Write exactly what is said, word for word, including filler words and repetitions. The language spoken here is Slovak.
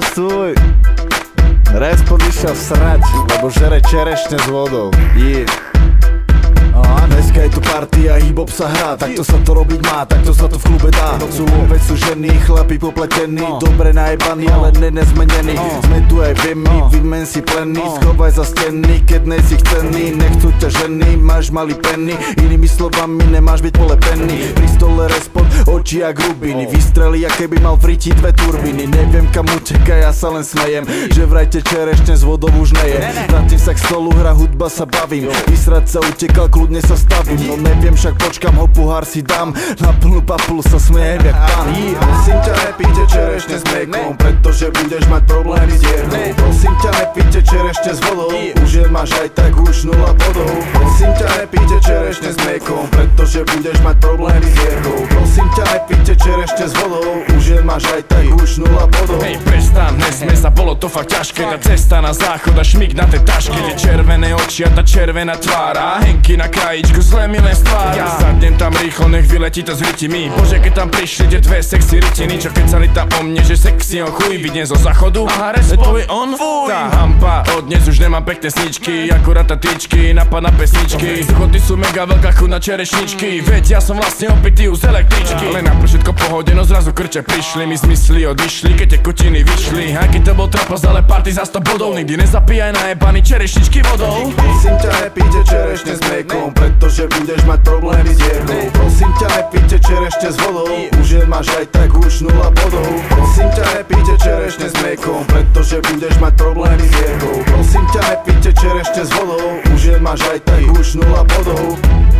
Stój! Respot išao srać, lebo žere čerešne s vodou. A dneska je tu partia, hip-hop sa hrá, takto sa to robiť má, takto sa to v klube dá. Sú opäť sú ženy, chlapi popletení, dobre najebaní, ale ne nezmenení. Sme tu aj viemy, vidmen si plený, schovaj za steny, keď nejsi chcený. Nechcú ťa ženy, máš malý penny, inými slovami nemáš byť polepený. Pri stole Respot, oči jak rubiny, vystrelí, aké by mal vrití dve turbiny. Neviem kam uteká, ja sa len smejem, že vrajte čerešne z vodou už neje. Vrátim sa k stolu, hra, hudba, sa bavím, vysrať sa utekal, kludne sa stavím, no neviem, však počkam, ho pohár si dám, na plnú papulu sa smejem jak pán. Prosím ťa, nepíte čerešne s mlékom, pretože budeš mať problémy s jernou. Prosím ťa, nepíte čerešne s vodou, už je máš aj tak už nula bodov. Prosím ťa, nepíte čerešne s mlékom, pretože budeš mať problémy s jernou. Prosím ťa, nepíte čerešne s vodou, už je máš aj tak už nula bodov. Hej, prestám, nesmie sa, bolo to fakt ťažké, tá cesta na záchod a šmík na tej taške, tie červené oči a tá červená tvár a Henky na krajičku zle mi len stvára. Sadnem tam rýchlo, nech vyletí to s rytimi. Bože, keď tam prišli tie dve sexy rytiny, čo kecali tam o mne, že sexy on chuj. Vidne zo záchodu, aha, Respot je on? Fuj! Tá hampa, od dnes už nemám pekné sničky, akurát tá tyčky, napadná pesničky. Suchoty sú mega veľká chuť na čerešničky, veď ja som vlastne opitý už z električky. Len na všetko pohode, no zrazu krče prišli, mi zmysly odišli, keď tie kutiny vyšli. Aj keď to bol trapas, ale party za sto bodov, nikdy nezapíjaj najebaný čerešničky vodou. Prosím ťa, nepíte čerešne s mlékom, pretože budeš mať problémy s jernou. Prosím ťa, nepíte čerešne s vodou, už je máš aj tak už nula bodov. Prosím ťa, nepíte čerešne s mlékom, pretože budeš mať problémy s jernou. Prosím ťa, nepíte čerešne s vodou, už je máš aj tak už nula bodov.